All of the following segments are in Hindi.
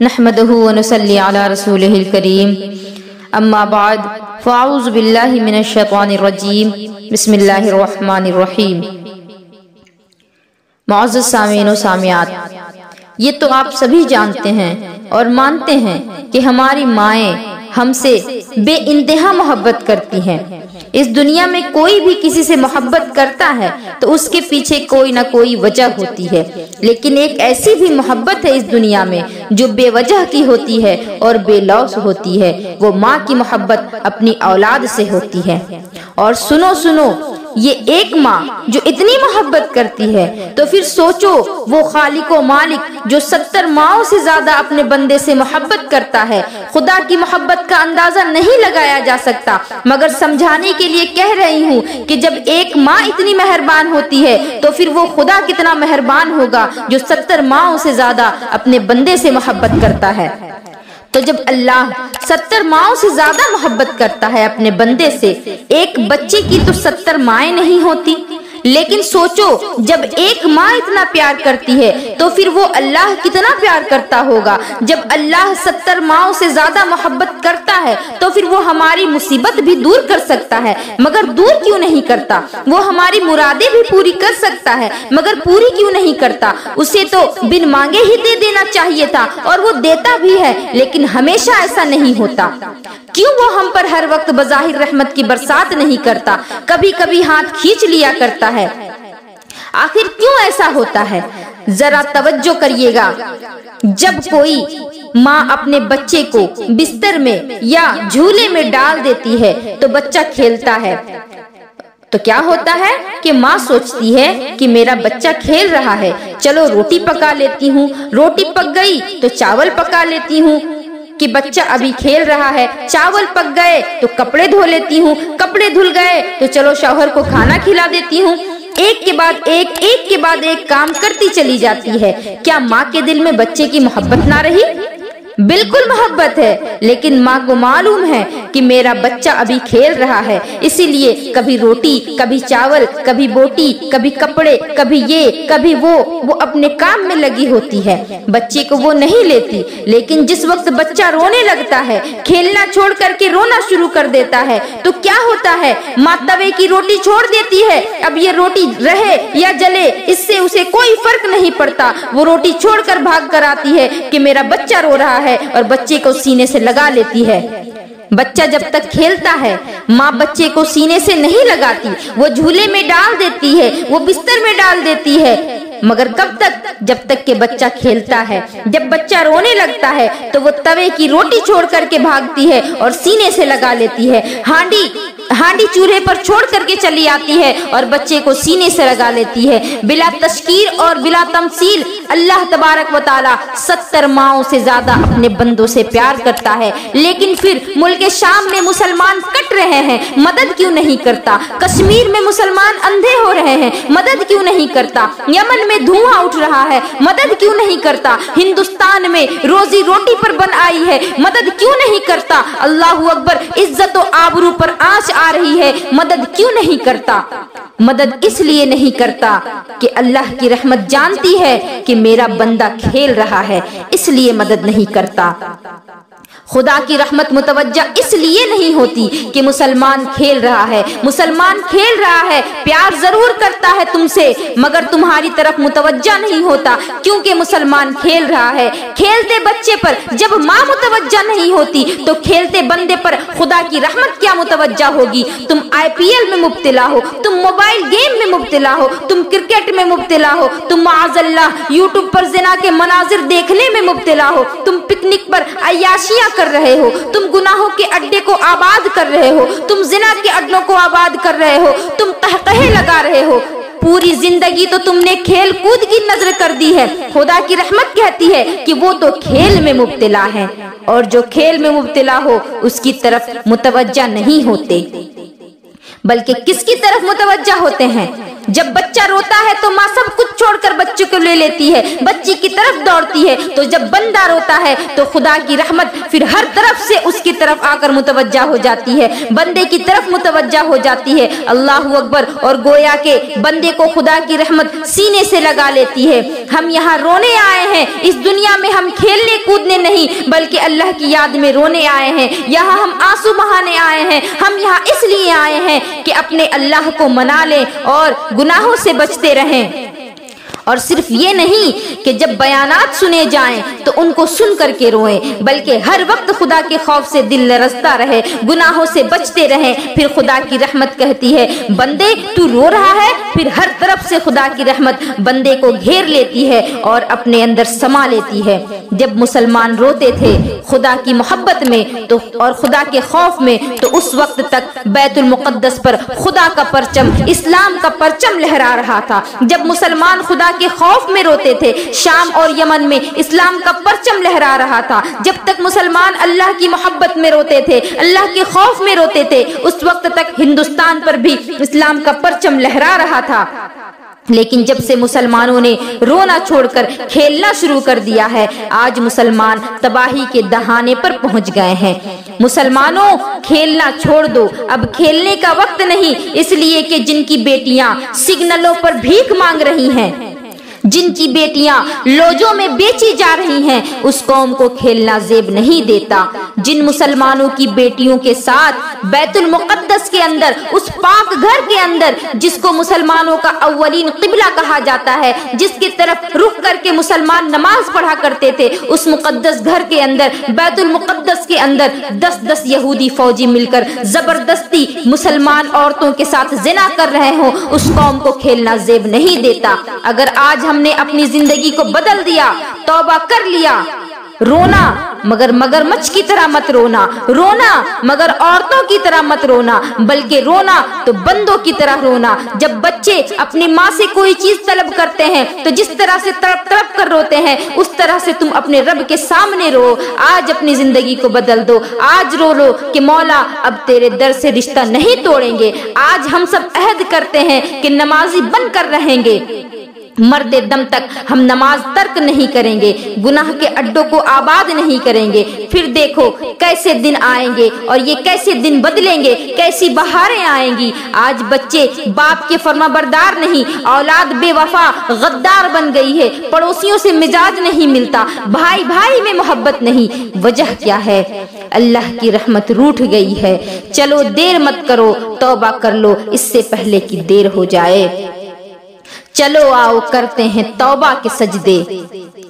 नहमदहु व नसल्ली अला रसूलिहिल करीम। अम्मा बाद फ़ाऊज़ु बिल्लाहि मिनश्शैतानिर रजीम। बिस्मिल्लाहिर रहमानिर रहीम। मुअज़्ज़ज़ सामीन व सामियात, ये तो आप सभी जानते हैं और मानते हैं कि हमारी माएँ हमसे बेइंतहा मोहब्बत करती हैं। इस दुनिया में कोई भी किसी से मोहब्बत करता है तो उसके पीछे कोई ना कोई वजह होती है, लेकिन एक ऐसी भी मोहब्बत है इस दुनिया में जो बेवजह की होती है और बेलौस होती है। वो माँ की मोहब्बत अपनी औलाद से होती है। और सुनो सुनो, ये एक माँ जो इतनी मोहब्बत करती है तो फिर सोचो वो खालिक मालिक जो 70 माँओं से ज्यादा अपने बंदे से मोहब्बत करता है। खुदा की मोहब्बत का अंदाजा नहीं लगाया जा सकता, मगर समझाने के लिए कह रही हूँ कि जब एक माँ इतनी मेहरबान होती है तो फिर वो खुदा कितना मेहरबान होगा जो 70 माँओं से ज्यादा अपने बंदे से मोहब्बत करता है। तो जब अल्लाह 70 माँओं से ज्यादा मोहब्बत करता है अपने बंदे से, एक बच्चे की तो 70 माएँ नहीं होती। लेकिन सोचो जब एक माँ इतना प्यार करती है तो फिर वो अल्लाह कितना प्यार करता होगा। जब अल्लाह 70 माँओं से ज्यादा मोहब्बत करता है तो फिर वो हमारी मुसीबत भी दूर कर सकता है, मगर दूर क्यों नहीं करता। वो हमारी मुरादें भी पूरी कर सकता है, मगर पूरी क्यों नहीं करता। उसे तो बिन मांगे ही दे देना चाहिए था और वो देता भी है, लेकिन हमेशा ऐसा नहीं होता। क्यों वो हम पर हर वक्त बज़ाहिर रहमत की बरसात नहीं करता, कभी कभी हाथ खींच लिया करता है। आखिर क्यों ऐसा होता है, जरा तवज्जो करिएगा। जब कोई माँ अपने बच्चे को बिस्तर में या झूले में डाल देती है तो बच्चा खेलता है, तो क्या होता है कि माँ सोचती है कि मेरा बच्चा खेल रहा है, चलो रोटी पका लेती हूँ। रोटी पक गई तो चावल पका लेती हूँ कि बच्चा अभी खेल रहा है। चावल पक गए तो कपड़े धो लेती हूँ, कपड़े धुल गए तो चलो शौहर को खाना खिला देती हूँ। एक के बाद एक काम करती चली जाती है। क्या माँ के दिल में बच्चे की मोहब्बत ना रही? बिल्कुल मोहब्बत है, लेकिन माँ को मालूम है कि मेरा बच्चा अभी खेल रहा है, इसीलिए कभी रोटी, कभी चावल, कभी बोटी, कभी कपड़े, कभी ये, कभी वो अपने काम में लगी होती है। बच्चे को वो नहीं लेती, लेकिन जिस वक्त बच्चा रोने लगता है, खेलना छोड़ करके रोना शुरू कर देता है, तो क्या होता है, माँ तवे की रोटी छोड़ देती है। अब ये रोटी रहे या जले, इससे उसे कोई फर्क नहीं पड़ता। वो रोटी छोड़ कर भाग कर आती है कि मेरा बच्चा रो रहा है और बच्चे को सीने से लगा लेती है। बच्चा जब तक खेलता है, माँ बच्चे को सीने से नहीं लगाती। वो झूले में डाल देती है, वो बिस्तर में डाल देती है, मगर कब तक, जब तक के बच्चा खेलता है। जब बच्चा रोने लगता है तो वो तवे की रोटी छोड़ करके भागती है और सीने से लगा लेती है। हांडी चूल्हे पर छोड़ करके चली आती है और बच्चे को सीने से लगा लेती है। बिला तशकीर और बिला तमसील अल्लाह तबारक व तआला 70 माओं से ज्यादा अपने बंदों से प्यार करता है, लेकिन फिर मुल्क शाम में मुसलमान कट रहे हैं, मदद क्यों नहीं करता। कश्मीर में मुसलमान अंधे हो रहे हैं, मदद क्यों नहीं करता। यमन में धुआं उठ रहा है, मदद क्यों नहीं करता। हिंदुस्तान में रोजी रोटी पर बन आई है, मदद क्यों नहीं करता। अल्लाहू अकबर, इज्जत और आबरू पर आंच आ रही है, मदद क्यों नहीं करता। मदद इसलिए नहीं करता कि अल्लाह की रहमत जानती है कि मेरा बंदा खेल रहा है, इसलिए मदद नहीं करता। खुदा की रहमत मुतवज्जा इसलिए नहीं होती कि मुसलमान खेल रहा है। मुसलमान खेल रहा है, प्यार जरूर करता है तुमसे, मगर तुम्हारी तरफ मुतवज्जा नहीं होता, क्योंकि मुसलमान खेल रहा है। खेलते बच्चे पर जब माँ मुतवज्जा नहीं होती तो खेलते बंदे पर खुदा की रहमत क्या मुतवज्जा होगी। तुम IPL में मुब्तला हो, तुम मोबाइल गेम में मुब्तला हो, तुम क्रिकेट में मुब्तला हो, तुम माअज़ल्लाह यूट्यूब पर ज़िना के मनाजिर देखने में मुब्तला हो, तुम पिकनिक पर अयाशियाँ कर रहे हो, तुम गुनाहों के अड्डे को आबाद कर रहे हो, तुम जिना के अड्डों को आबाद कर रहे हो, तुम तहक़हे लगा रहे हो। पूरी जिंदगी तो तुमने खेल कूद की नजर कर दी है। खुदा की रहमत कहती है कि वो तो खेल में मुब्तला है, और जो खेल में मुब्तला हो उसकी तरफ मुतवज्जा नहीं होते। बल्कि किसकी तरफ मुतवज्जा होते हैं। जब बच्चा रोता है तो माँ सब कुछ छोड़कर बच्चे को ले लेती है, बच्चे की तरफ दौड़ती है। तो जब बंदा रोता है तो खुदा की रहमत फिर हर तरफ से उसकी तरफ आकर मुतवज्जा हो जाती है, बंदे की तरफ मुतवज्जा हो जाती है। अल्लाहू अकबर। और गोया के बंदे को खुदा की रहमत सीने से लगा लेती है। हम यहाँ रोने आए हैं, इस दुनिया में हम खेलने कूदने नहीं बल्कि अल्लाह की याद में रोने आए हैं। यहाँ हम आंसू बहाने आए हैं। हम यहाँ इसलिए आए हैं कि अपने अल्लाह को मना लें और गुनाहों से बचते रहें। और सिर्फ ये नहीं कि जब बयानात सुने जाएं तो उनको सुन करके रोएं, बल्कि हर वक्त खुदा के खौफ से दिल लरजता रहे, गुनाहों से बचते रहें। फिर खुदा की रहमत कहती है, बंदे तू रो रहा है। फिर हर तरफ से खुदा की रहमत बंदे को घेर लेती है और अपने अंदर समा लेती है। जब मुसलमान रोते थे खुदा की मोहब्बत में तो और खुदा के खौफ में, तो उस वक्त तक बैतुल मुक़द्दस पर खुदा का परचम, इस्लाम का परचम लहरा रहा था। जब मुसलमान खुदा के खौफ में रोते थे, शाम और यमन में इस्लाम का परचम लहरा रहा था। जब तक मुसलमान अल्लाह की मोहब्बत में रोते थे, अल्लाह के खौफ में रोते थे, उस वक्त तक हिंदुस्तान पर भी इस्लाम का परचम लहरा रहा था। लेकिन जब से मुसलमानों ने रोना छोड़कर खेलना शुरू कर दिया है, आज मुसलमान तबाही के दहाने पर पहुंच गए हैं। मुसलमानों खेलना छोड़ दो, अब खेलने का वक्त नहीं, इसलिए कि जिनकी बेटियां सिग्नलों पर भीख मांग रही हैं, जिनकी बेटियां लोजों में बेची जा रही हैं, उस कौम को खेलना जेब नहीं देता। जिन मुसलमानों की बेटियों के साथ बैतुल मुक़द्दस के अंदर, उस पाक घर के अंदर जिसको मुसलमानों का अव्वलीन क़िबला कहा जाता है, जिसकी तरफ रुख करके मुसलमान नमाज पढ़ा करते थे, उस मुक़द्दस घर के अंदर, बैतुल मुक़द्दस के अंदर 10-10 यहूदी फौजी मिलकर जबरदस्ती मुसलमान औरतों के साथ जिना कर रहे हों, उस कौम को खेलना जेब नहीं देता। अगर आज हमने अपनी जिंदगी को बदल दिया, तौबा कर लिया, रोना मगर मगरमच्छ की तरह मत रोना, रोना मगर औरतों की तरह मत रोना, बल्कि रोना तो बंदों की तरह रोना। जब बच्चे अपनी माँ से कोई चीज तलब करते हैं तो जिस तरह से तड़प तड़प कर रोते हैं, उस तरह से तुम अपने रब के सामने रो। आज अपनी जिंदगी को बदल दो, आज रो लो कि मौला अब तेरे दर से रिश्ता नहीं तोड़ेंगे। आज हम सब अहद करते हैं कि नमाजी बनकर रहेंगे, मरते दम तक हम नमाज तर्क नहीं करेंगे, गुनाह के अड्डों को आबाद नहीं करेंगे। फिर देखो कैसे दिन आएंगे और ये कैसे दिन बदलेंगे, कैसी बहारें आएंगी। आज बच्चे बाप के फरमाबरदार नहीं, औलाद बेवफा गद्दार बन गई है, पड़ोसियों से मिजाज नहीं मिलता, भाई भाई में मोहब्बत नहीं। वजह क्या है? अल्लाह की रहमत रूठ गई है। चलो देर मत करो, तौबा कर लो इससे पहले कि देर हो जाए। चलो आओ करते हैं तौबा के सजदे,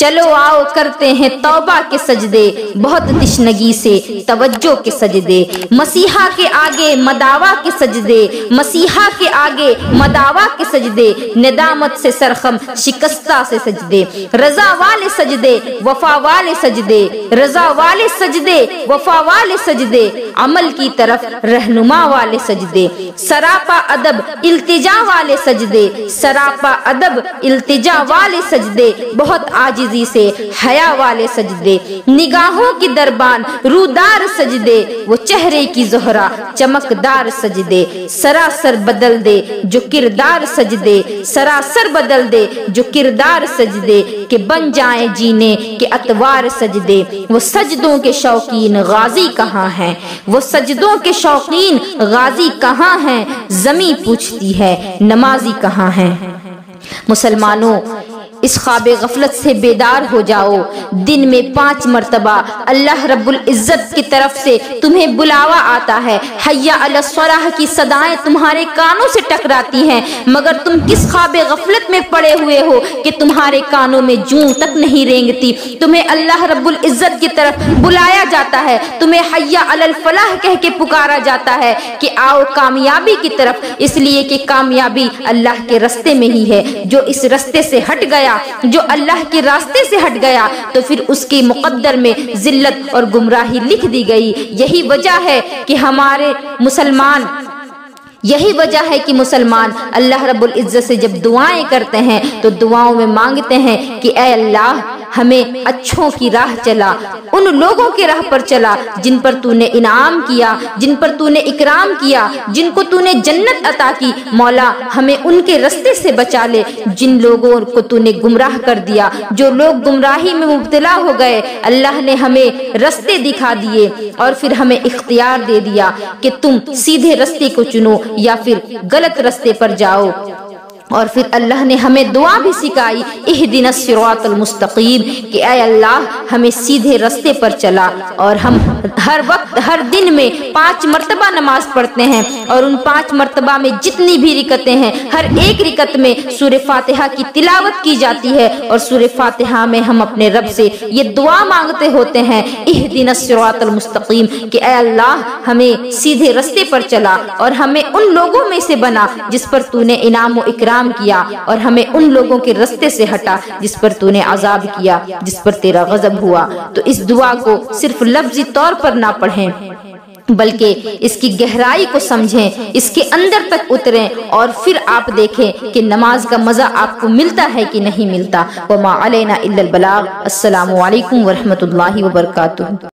चलो आओ करते हैं तौबा के सजदे, बहुत तिश्नगी से तवज्जो के सजदे, मसीहा के आगे मदावा के सजदे, मसीहा के आगे मदावा के सजदे, निदामत से सरखम शिकस्ता से सजदे, रजा वाले सजदे, वफा वाले सजदे, रजा वाले सजदे, वफा वाले सजदे, अमल की तरफ रहनुमा वाले सजदे, सरापा अदब इल्तिजा वाले सजदे, सरापा अदब इल्तिजा वाले सजदे, बहुत आजिज से हया वाले सजदे, निगाहों की दरबान रूदार सजदे, वो चेहरे की जोहरा चमकदार सजदे, सरासर बदल दे जो किरदार सजदे, सरासर बदल दे जो किरदार सजदे, के बन जाए जीने के अतवार सजदे। वो सजदों के शौकीन गाजी कहाँ हैं, वो सजदों के शौकीन गाजी कहाँ हैं, जमी पूछती है नमाजी कहाँ हैं। मुसलमानों इस ख्वाब गफलत से बेदार हो जाओ। दिन में 5 मरतबा अल्लाह रब्बुल इज्जत की तरफ से तुम्हें बुलावा आता है, हय्या अलस सलाह की सदाएं तुम्हारे कानों से टकराती हैं, मगर तुम किस ख्वाब गफलत में पड़े हुए हो कि तुम्हारे कानों में जूं तक नहीं रेंगती। तुम्हें अल्लाह रब्बुल इज्जत की तरफ बुलाया जाता है, तुम्हें हय्या अलल फलाह कह के पुकारा जाता है कि आओ कामयाबी की तरफ, इसलिए कि कामयाबी अल्लाह के रास्ते में ही है। जो इस रास्ते से हट गया, जो अल्लाह के रास्ते से हट गया, तो फिर उसके मुकद्दर में जिल्लत और गुमराही लिख दी गई। यही वजह है कि हमारे मुसलमान, यही वजह है कि मुसलमान अल्लाह रब्बुल इज्जत से जब दुआएं करते हैं तो दुआओं में मांगते हैं कि ऐ अल्लाह हमें अच्छों की राह चला, उन लोगों के राह पर चला जिन पर तूने इनाम किया, जिन पर तूने इकराम किया, जिनको तूने जन्नत अता की। मौला हमें उनके रास्ते से बचा ले जिन लोगों को तूने गुमराह कर दिया, जो लोग गुमराही में मुब्तला हो गए। अल्लाह ने हमें रास्ते दिखा दिए और फिर हमें इख्तियार दे दिया कि तुम सीधे रास्ते को चुनो या फिर गलत रास्ते पर जाओ। और फिर अल्लाह ने हमें दुआ भी सिखाई, इहदिनस सिरातल मुस्तकीम, कि ऐ अल्लाह हमें सीधे रास्ते पर चला। और हम हर वक्त हर दिन में 5 मरतबा नमाज पढ़ते हैं और उन 5 मरतबा में जितनी भी रिकतें हैं हर एक रिकत में सूरह फातिहा की तिलावत की जाती है। और सूरह फातिहा में हम अपने रब से ये दुआ मांगते होते हैं, इहदिनस सिरातल मुस्तकीम, कि ऐ अल्लाह हमें सीधे रास्ते पर चला और हमें उन लोगों में से बना जिस पर तूने इनाम व इकराम किया, और हमें उन लोगों के रास्ते से हटा जिस पर तूने अजाब किया, जिस पर तेरा गजब हुआ। तो इस दुआ को सिर्फ लफ्जी तौर पर ना पढ़ें बल्कि इसकी गहराई को समझें, इसके अंदर तक उतरें और फिर आप देखें कि नमाज का मज़ा आपको मिलता है कि नहीं मिलता। वमा अलैना इल्लल बलाग। अस्सलामु अलैकुम वरहमतुल्लाहि वबरकातुह।